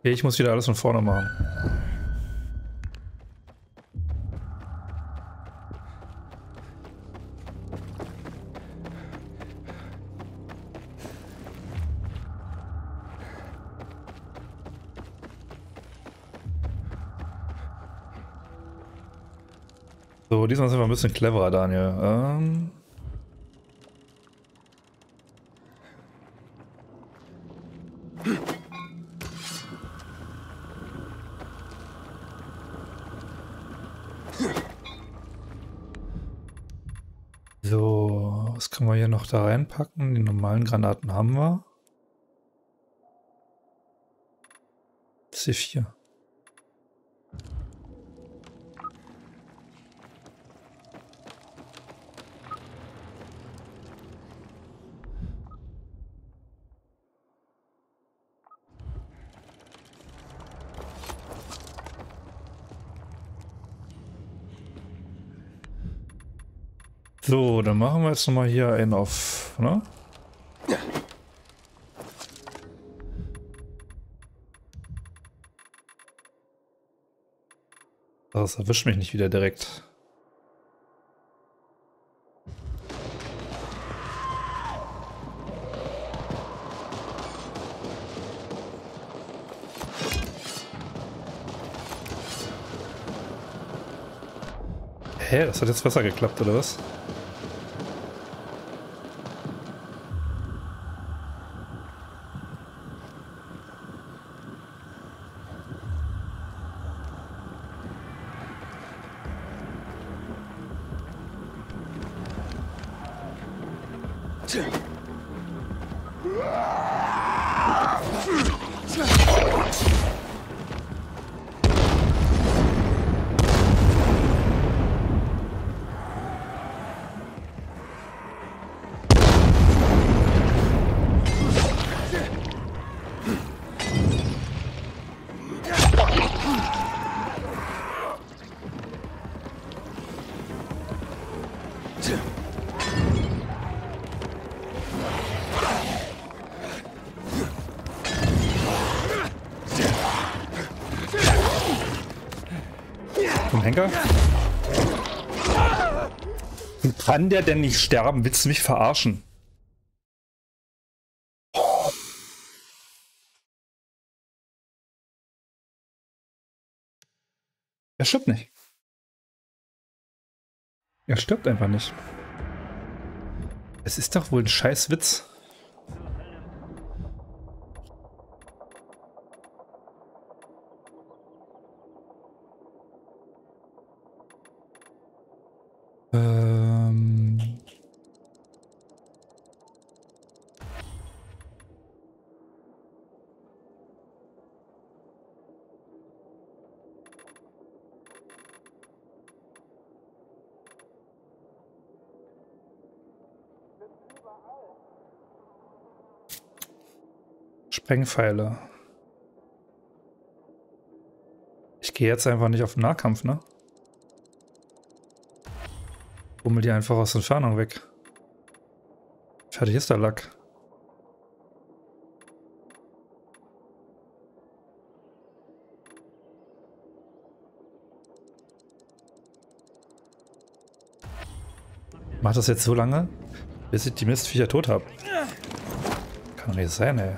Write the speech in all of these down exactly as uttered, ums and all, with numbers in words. Okay, ich muss wieder alles von vorne machen. So, diesmal sind wir ein bisschen cleverer, Daniel. Ähm so, was können wir hier noch da reinpacken? Die normalen Granaten haben wir. C vier. So, dann machen wir jetzt nochmal hier einen auf, ne? Ja. Das erwischt mich nicht wieder direkt. Hä, das hat jetzt besser geklappt, oder was? Kann der denn nicht sterben? Willst du mich verarschen? Er stirbt nicht. Er stirbt einfach nicht. Es ist doch wohl ein Scheißwitz. Sprengpfeile. Ich gehe jetzt einfach nicht auf den Nahkampf, ne? Bummel die einfach aus der Entfernung weg. Fertig ist der Lack. Mach das jetzt so lange, bis ich die Mistviecher tot habe. Kann doch nicht sein, ey.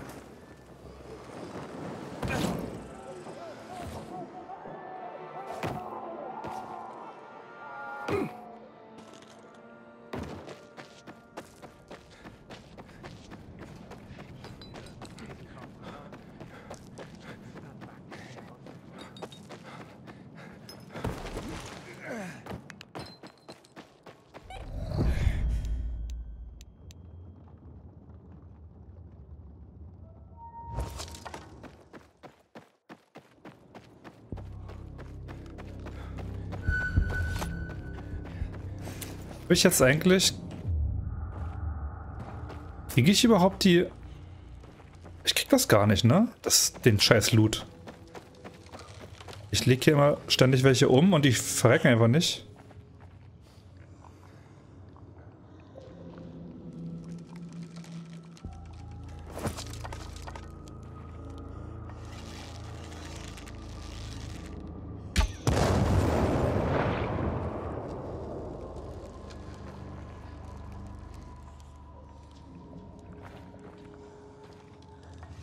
Habe ich jetzt eigentlich... Kriege ich überhaupt die... Ich krieg das gar nicht, ne? Das, den scheiß Loot. Ich lege hier immer ständig welche um und die verrecken einfach nicht.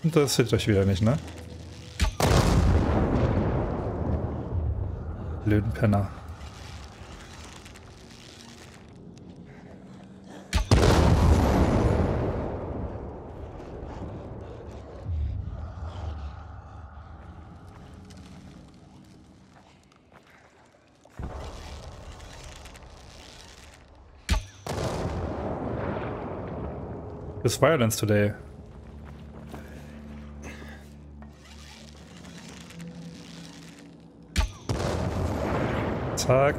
Das hilft euch wieder nicht, ne? Blöden Penner. This violence today. Zack.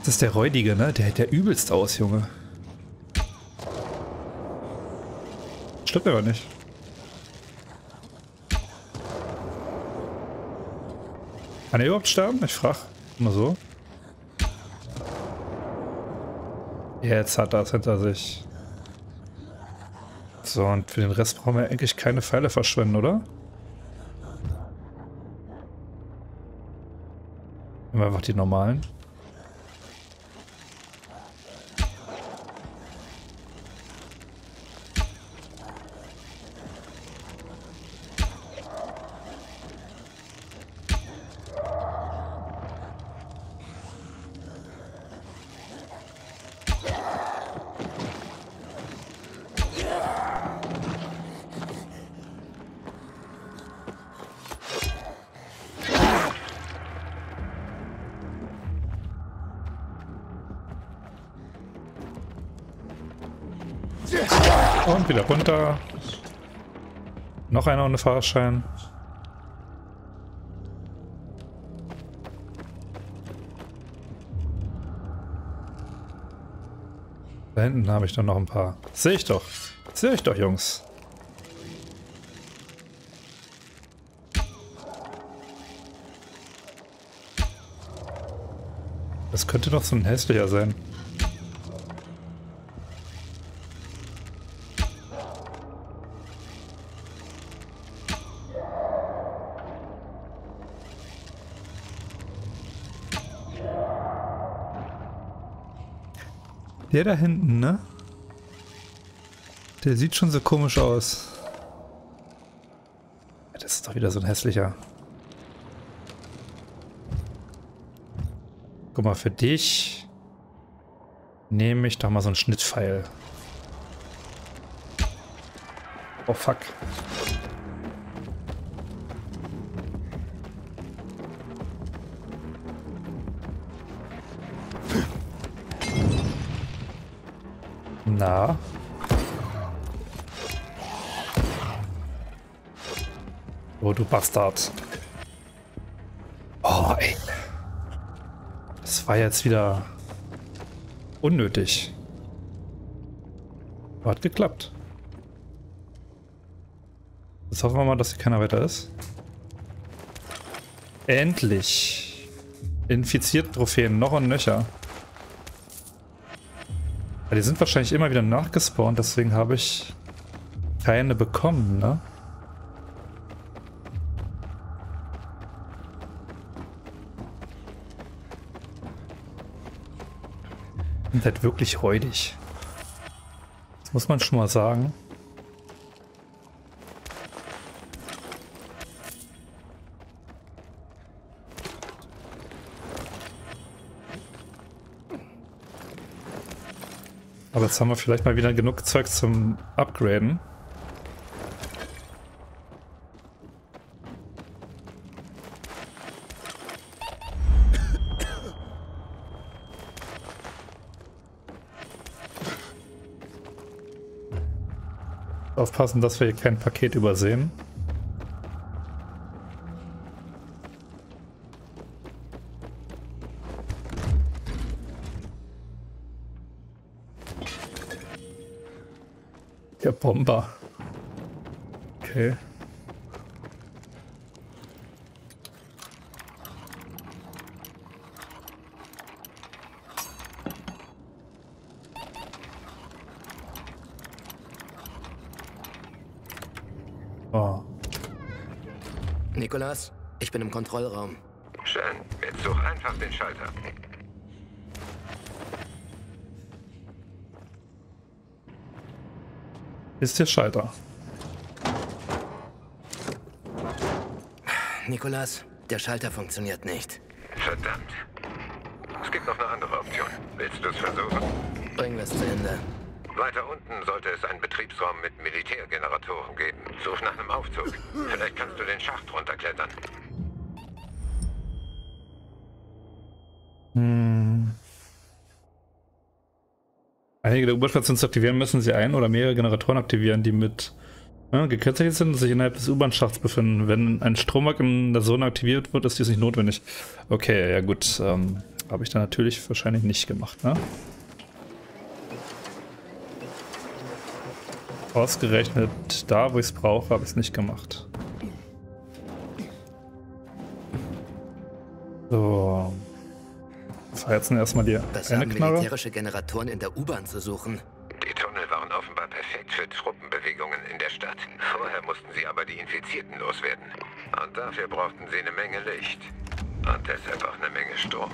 Das ist der Räudige, ne? Der hält ja übelst aus, Junge. Stimmt aber nicht. Kann er überhaupt sterben? Ich frage immer so. Jetzt hat er es hinter sich. So, und für den Rest brauchen wir eigentlich keine Pfeile verschwenden, oder? Nehmen wir einfach die normalen. Und wieder runter. Noch einer ohne Fahrschein. Da hinten habe ich doch noch ein paar. Sehe ich doch. Sehe ich doch, Jungs. Das könnte doch so ein hässlicher sein. Der da hinten, ne? Der sieht schon so komisch aus. Das ist doch wieder so ein hässlicher. Guck mal, für dich nehme ich doch mal so einen Schnittpfeil. Oh fuck. Na. Oh, du Bastard. Oh, ey. Das war jetzt wieder unnötig. Hat geklappt. Jetzt hoffen wir mal, dass hier keiner weiter ist. Endlich. Infizierten Trophäen noch und nöcher. Die sind wahrscheinlich immer wieder nachgespawnt, deswegen habe ich keine bekommen, ne? Sind halt wirklich räudig. Das muss man schon mal sagen. Aber jetzt haben wir vielleicht mal wieder genug Zeug zum Upgraden. Aufpassen, dass wir hier kein Paket übersehen. Der Bomber. Okay. Oh. Nikolas, ich bin im Kontrollraum. Schön, jetzt such einfach den Schalter. Ist der Schalter. Nikolas, der Schalter funktioniert nicht. Verdammt. Es gibt noch eine andere Option. Willst du es versuchen? Bringen wir es zu Ende. Weiter unten sollte es einen Betriebsraum mit Militärgeneratoren geben. Such nach einem Aufzug. Vielleicht kannst du den Schacht runterklettern. Hm. Einige der U-Bahn-Stationen zu aktivieren, müssen sie ein oder mehrere Generatoren aktivieren, die mit ja, gekennzeichnet sind und sich innerhalb des U-Bahn-Schachts befinden. Wenn ein Stromwerk in der Zone aktiviert wird, ist dies nicht notwendig. Okay, ja gut. Ähm, habe ich da natürlich wahrscheinlich nicht gemacht, ne? Ausgerechnet da, wo ich es brauche, habe ich es nicht gemacht. So. Verheizen erstmal die das eine Knarre. Militärische Generatoren in der U-Bahn zu suchen. Die Tunnel waren offenbar perfekt für Truppenbewegungen in der Stadt. Vorher mussten sie aber die Infizierten loswerden. Und dafür brauchten sie eine Menge Licht. Und deshalb auch eine Menge Strom.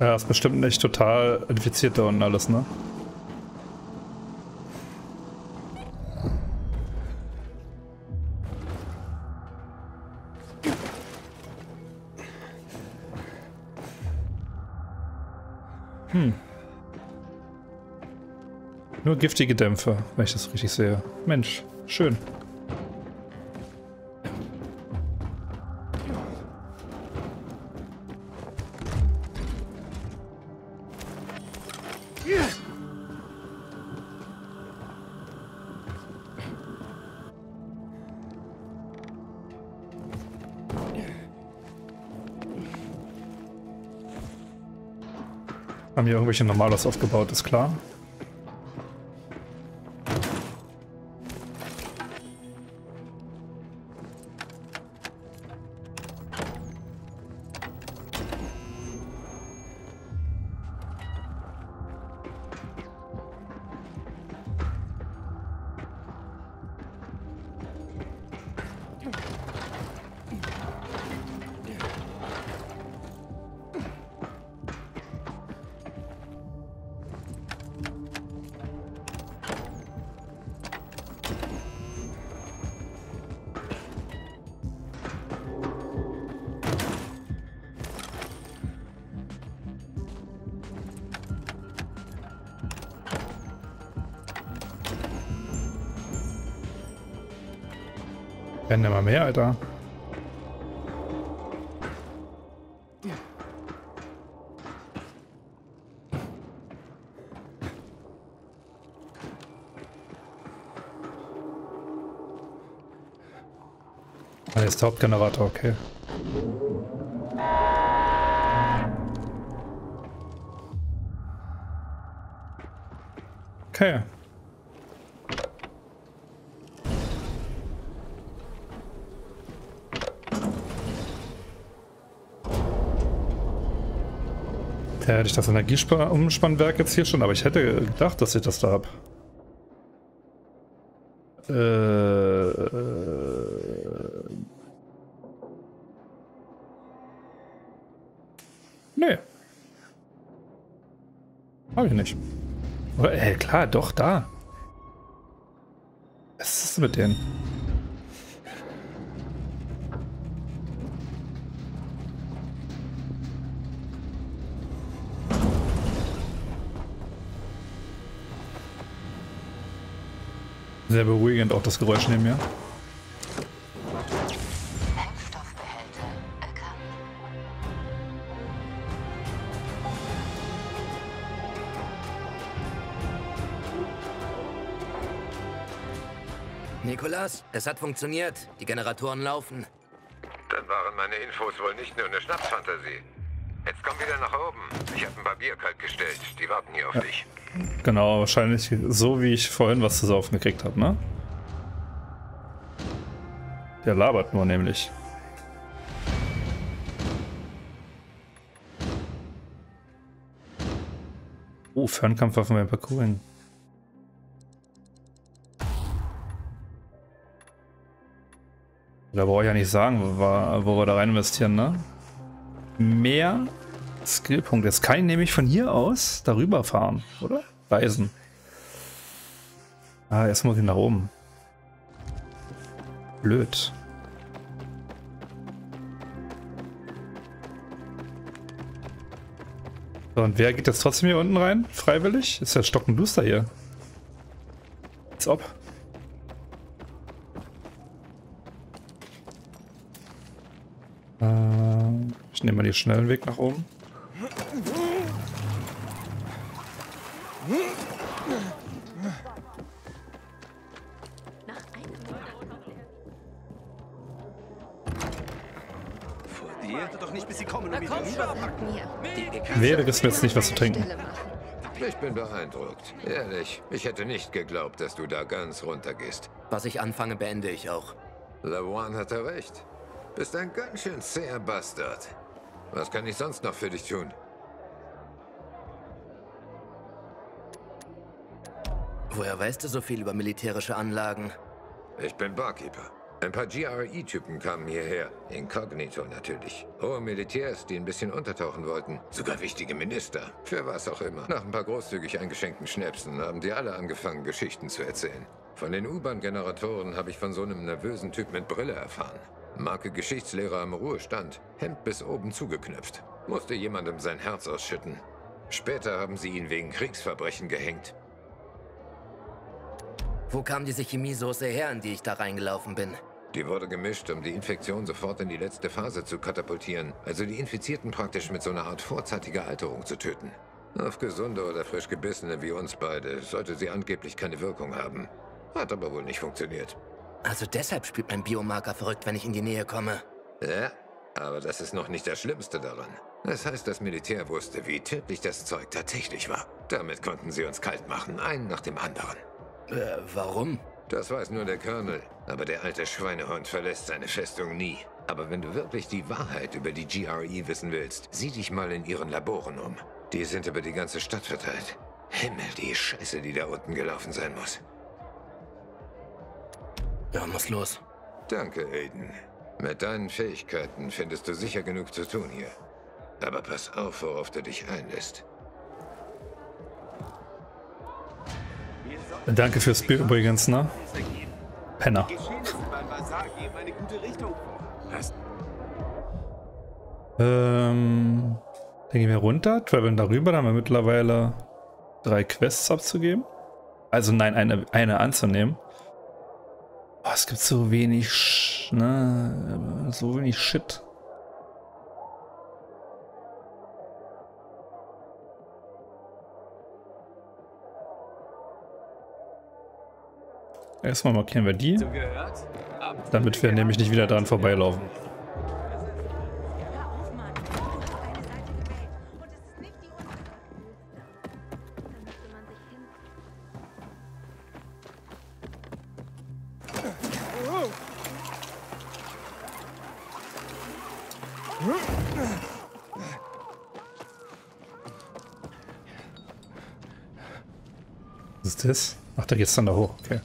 Ja, ist bestimmt nicht total infiziert da unten alles, ne? Hm. Nur giftige Dämpfe, wenn ich das richtig sehe. Mensch, schön. Haben hier irgendwelche Normalos aufgebaut, ist klar. Werden immer mehr, Alter. Ah, jetzt der Hauptgenerator, okay. Okay. Ja, hätte ich das Energieumspannwerk jetzt hier schon, aber ich hätte gedacht, dass ich das da habe. Äh, äh, nee. Habe ich nicht. Oder, ey, klar, doch, da. Was ist mit denen? Sehr beruhigend auch das Geräusch neben mir. Nikolas, es hat funktioniert. Die Generatoren laufen. Dann waren meine Infos wohl nicht nur eine Schnapsfantasie. Jetzt komm wieder nach oben. Ich habe ein paar Bier kalt gestellt. Die warten hier auf ja. dich. Genau, wahrscheinlich so, wie ich vorhin was zu saufen gekriegt habe, ne? Der labert nur nämlich. Oh, Fernkampfwaffen beim Parcours. Da brauche ich ja nicht sagen, wo wir, wo wir da rein investieren, ne? Mehr Skillpunkte. Jetzt kann ich nämlich von hier aus darüber fahren, oder? Reisen. Ah, erst muss ich nach oben. Blöd. So, und wer geht jetzt trotzdem hier unten rein? Freiwillig? Ist ja stockenduster hier. Als ob. Ähm, ich nehme mal den schnellen Weg nach oben. Wäre es mir jetzt nicht was zu trinken. Ich bin beeindruckt. Ehrlich, ich hätte nicht geglaubt, dass du da ganz runter gehst. Was ich anfange, beende ich auch. Lawan hatte recht. Bist ein ganz schön zäher Bastard. Was kann ich sonst noch für dich tun? Woher weißt du so viel über militärische Anlagen? Ich bin Barkeeper. Ein paar G R E-Typen kamen hierher. Inkognito natürlich. Hohe Militärs, die ein bisschen untertauchen wollten. Sogar wichtige Minister. Für was auch immer. Nach ein paar großzügig eingeschenkten Schnäpsen haben die alle angefangen, Geschichten zu erzählen. Von den U-Bahn-Generatoren habe ich von so einem nervösen Typ mit Brille erfahren. Marke Geschichtslehrer im Ruhestand. Hemd bis oben zugeknöpft. Musste jemandem sein Herz ausschütten. Später haben sie ihn wegen Kriegsverbrechen gehängt. Wo kam diese Chemiesoße her, in die ich da reingelaufen bin? Die wurde gemischt, um die Infektion sofort in die letzte Phase zu katapultieren, also die Infizierten praktisch mit so einer Art vorzeitiger Alterung zu töten. Auf Gesunde oder frisch Gebissene wie uns beide sollte sie angeblich keine Wirkung haben. Hat aber wohl nicht funktioniert. Also deshalb spielt mein Biomarker verrückt, wenn ich in die Nähe komme. Ja, aber das ist noch nicht das Schlimmste daran. Das heißt, das Militär wusste, wie tödlich das Zeug tatsächlich war. Damit konnten sie uns kalt machen, einen nach dem anderen. Äh, warum? Das weiß nur der Colonel, aber der alte Schweinehund verlässt seine Festung nie. Aber wenn du wirklich die Wahrheit über die G R E wissen willst, sieh dich mal in ihren Laboren um. Die sind über die ganze Stadt verteilt. Himmel, die Scheiße, die da unten gelaufen sein muss. Ja, muss los. Danke, Aiden. Mit deinen Fähigkeiten findest du sicher genug zu tun hier. Aber pass auf, worauf du dich einlässt. Danke fürs Bier übrigens, ne? Penner. Ähm. Dann gehen wir runter, traveln darüber, da haben wir mittlerweile drei Quests abzugeben. Also nein, eine, eine anzunehmen. Oh, es gibt so wenig Sch- ne? So wenig Shit. Erstmal markieren wir die, damit wir nämlich nicht wieder dran vorbeilaufen. Was ist das? Ach, da geht's dann da hoch, okay.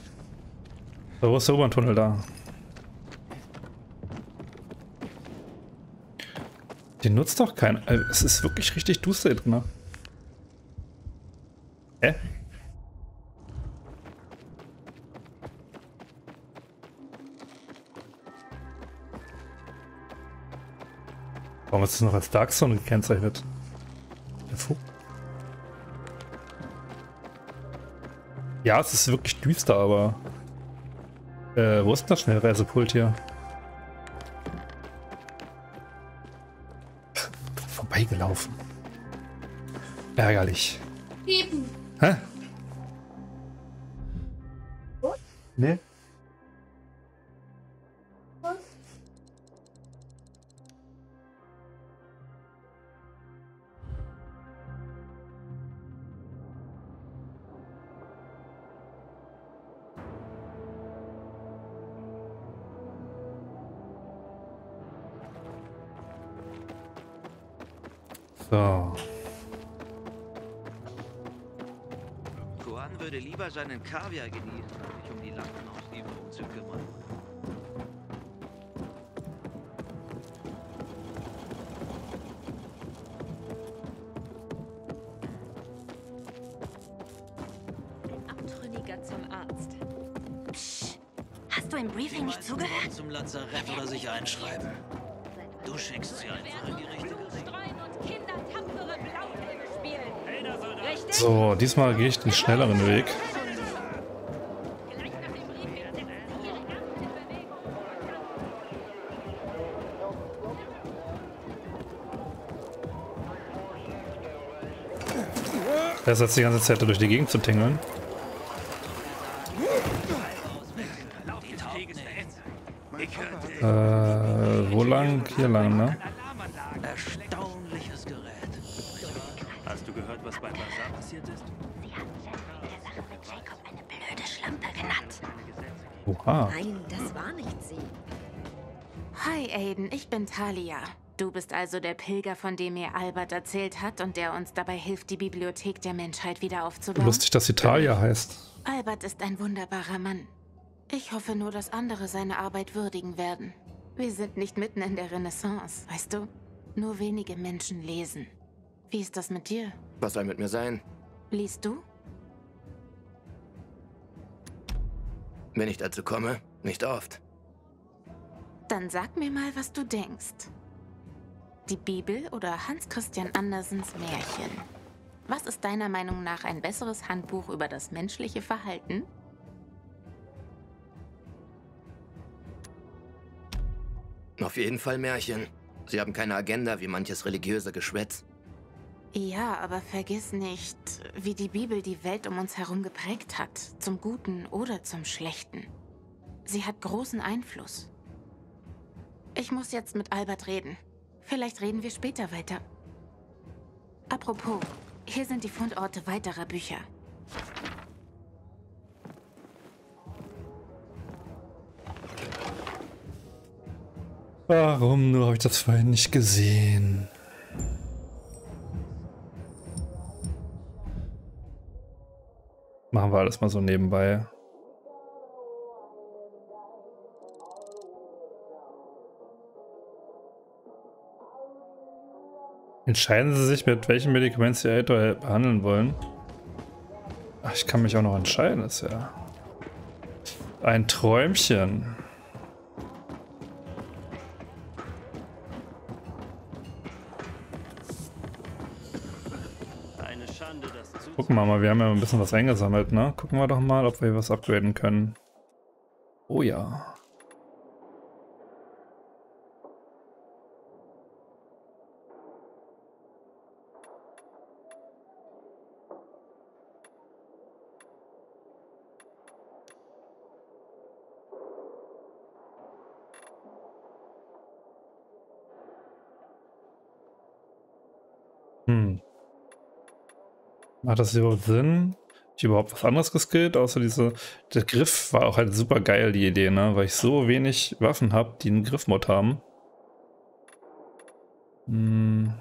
So, wo ist der U-Bahn-Tunnel da? Den nutzt doch keiner. Es ist wirklich richtig duster hier drin. Ne? Hä? Warum ist das noch als Dark Zone gekennzeichnet? Der Vogt. Ja, es ist wirklich düster, aber... Äh, wo ist denn das Schnellreisepult hier? Vorbeigelaufen. Ärgerlich. Eben. Hä? Was? Nee. Was? So. Kohan würde lieber seinen Kaviar genießen, als sich um die Lampenausgießung zu kümmern. Ein Abtrünniger zum Arzt. Psst. Hast du im Briefing nicht zugehört? Zum Lazarett oder sich einschreiben. Du schickst sie einfach in die richtige Richtung. So, diesmal gehe ich den schnelleren Weg. Besser als die ganze Zeit durch die Gegend zu tingeln. Äh, wo lang? Hier lang, ne? Erstaunliches Gerät. Hast du gehört, was beim Basar passiert ist? Sie haben Sache mit Jacob eine blöde Schlampe genannt. Oha. Nein, das war nicht sie. Hi Aiden, ich bin Thalia. Du bist also der Pilger, von dem mir Albert erzählt hat und der uns dabei hilft, die Bibliothek der Menschheit wieder aufzubauen. Lustig, dass sie Thalia heißt. Albert ist ein wunderbarer Mann. Ich hoffe nur, dass andere seine Arbeit würdigen werden. Wir sind nicht mitten in der Renaissance, weißt du? Nur wenige Menschen lesen. Wie ist das mit dir? Was soll mit mir sein? Liest du? Wenn ich dazu komme, nicht oft. Dann sag mir mal, was du denkst. Die Bibel oder Hans Christian Andersens Märchen? Was ist deiner Meinung nach ein besseres Handbuch über das menschliche Verhalten? Auf jeden Fall Märchen. Sie haben keine Agenda wie manches religiöse Geschwätz. Ja, aber vergiss nicht, wie die Bibel die Welt um uns herum geprägt hat, zum Guten oder zum Schlechten. Sie hat großen Einfluss. Ich muss jetzt mit Albert reden. Vielleicht reden wir später weiter. Apropos, hier sind die Fundorte weiterer Bücher. Warum nur habe ich das vorhin nicht gesehen? Machen wir alles mal so nebenbei. Entscheiden Sie sich, mit welchem Medikament Sie Ata behandeln wollen. Ach, ich kann mich auch noch entscheiden, ist ja ein Träumchen. Gucken wir mal, wir haben ja ein bisschen was eingesammelt, ne? Gucken wir doch mal, ob wir hier was upgraden können. Oh ja. Hm. Macht das überhaupt Sinn? Hat ich überhaupt was anderes geskillt? Außer diese. Der Griff war auch halt super geil, die Idee, ne? Weil ich so wenig Waffen habe, die einen Griffmod haben. Hm.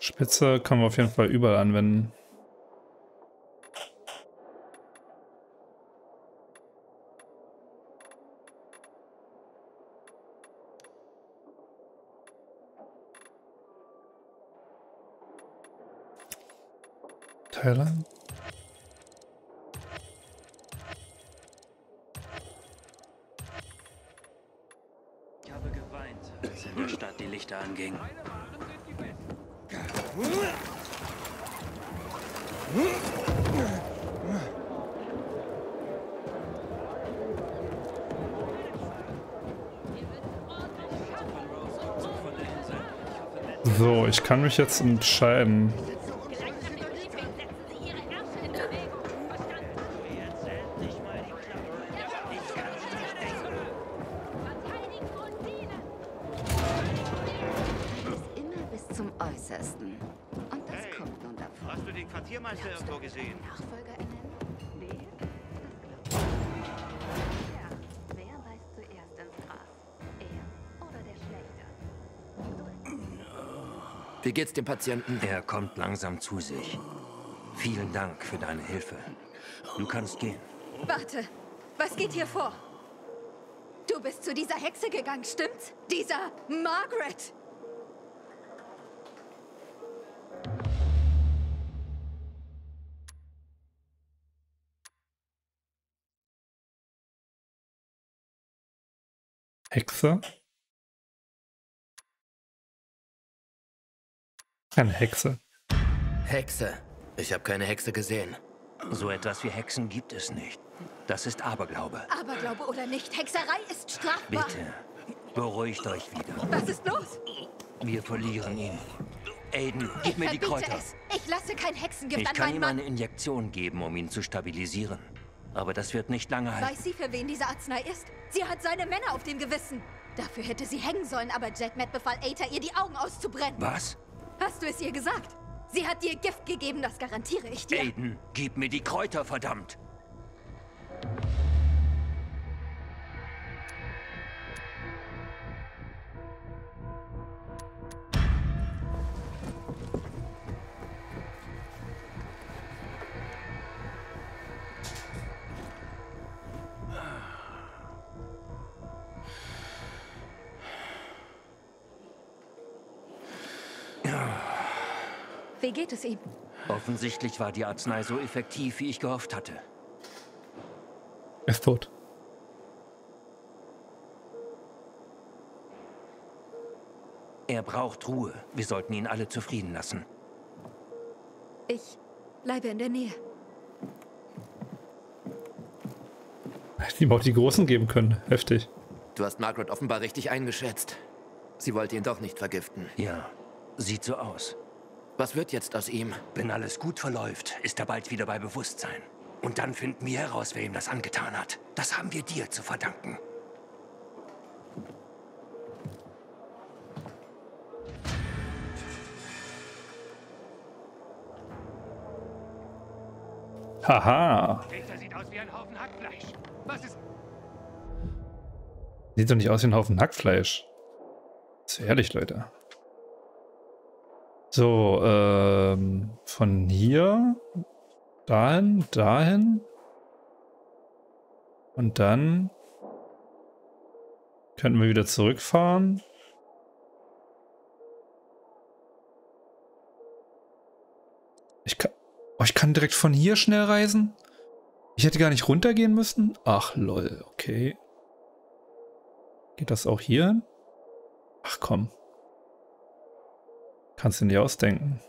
Spitze können wir auf jeden Fall überall anwenden. Hören. Ich habe geweint, als in der Stadt die Lichter angingen. So, ich kann mich jetzt entscheiden. Wie geht's dem Patienten? Er kommt langsam zu sich. Vielen Dank für deine Hilfe. Du kannst gehen. Warte, was geht hier vor? Du bist zu dieser Hexe gegangen, stimmt's? Dieser Margaret! Hexe? Eine Hexe. Hexe. Ich habe keine Hexe gesehen. So etwas wie Hexen gibt es nicht. Das ist Aberglaube. Aberglaube oder nicht, Hexerei ist strafbar. Bitte, beruhigt euch wieder. Was ist los? Wir verlieren ihn. Aiden, gib mir die Kräuter. Es. Ich lasse kein Hexengift an meinen Mann. Ich kann ihm eine Injektion geben, um ihn zu stabilisieren. Aber das wird nicht lange halten. Weiß sie, für wen diese Arznei ist? Sie hat seine Männer auf dem Gewissen. Dafür hätte sie hängen sollen, aber Jetmet befahl Ata, ihr die Augen auszubrennen. Was? Hast du es ihr gesagt? Sie hat dir Gift gegeben, das garantiere ich dir. Aiden, gib mir die Kräuter, verdammt! Wie geht es ihm? Offensichtlich war die Arznei so effektiv, wie ich gehofft hatte. Er ist tot. Er braucht Ruhe. Wir sollten ihn alle zufrieden lassen. Ich bleibe in der Nähe. Hätte ihm auch die Großen geben können. Heftig. Du hast Margaret offenbar richtig eingeschätzt. Sie wollte ihn doch nicht vergiften. Ja, sieht so aus. Was wird jetzt aus ihm? Wenn alles gut verläuft, ist er bald wieder bei Bewusstsein. Und dann finden wir heraus, wer ihm das angetan hat. Das haben wir dir zu verdanken. Haha. Das sieht aus wie ein Haufen Hackfleisch. Was ist? Sieht doch nicht aus wie ein Haufen Hackfleisch. Das ist ehrlich, Leute. So, ähm, von hier, dahin, dahin und dann könnten wir wieder zurückfahren. Ich kann, oh, ich kann direkt von hier schnell reisen? Ich hätte gar nicht runtergehen müssen? Ach lol, okay. Geht das auch hier hin? Ach komm. Kannst du dir nicht ausdenken.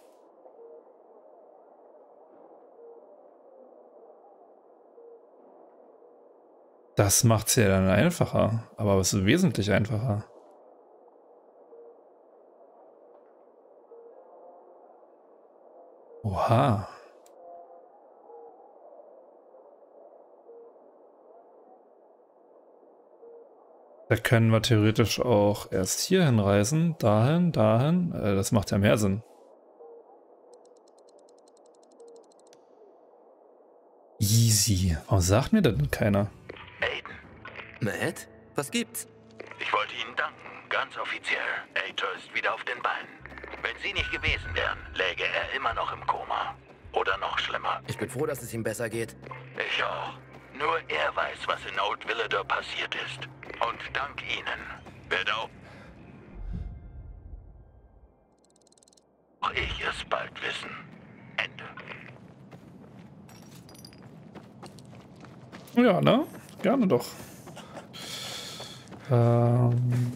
Das macht es ja dann einfacher, aber es ist wesentlich einfacher. Oha. Da können wir theoretisch auch erst hier hinreisen, dahin, dahin. Das macht ja mehr Sinn. Easy. Warum sagt mir das denn keiner? Aiden. Matt? Was gibt's? Ich wollte Ihnen danken, ganz offiziell. Ata ist wieder auf den Beinen. Wenn Sie nicht gewesen wären, läge er immer noch im Koma. Oder noch schlimmer. Ich bin froh, dass es ihm besser geht. Ich auch. Nur er weiß, was in Old Villador passiert ist. Und dank Ihnen werde auch ich es bald wissen. Ende. Ja, ne? Gerne doch. Ähm.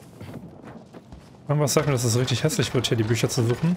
Irgendwas sagt mir, dass es richtig hässlich wird, hier die Bücher zu suchen.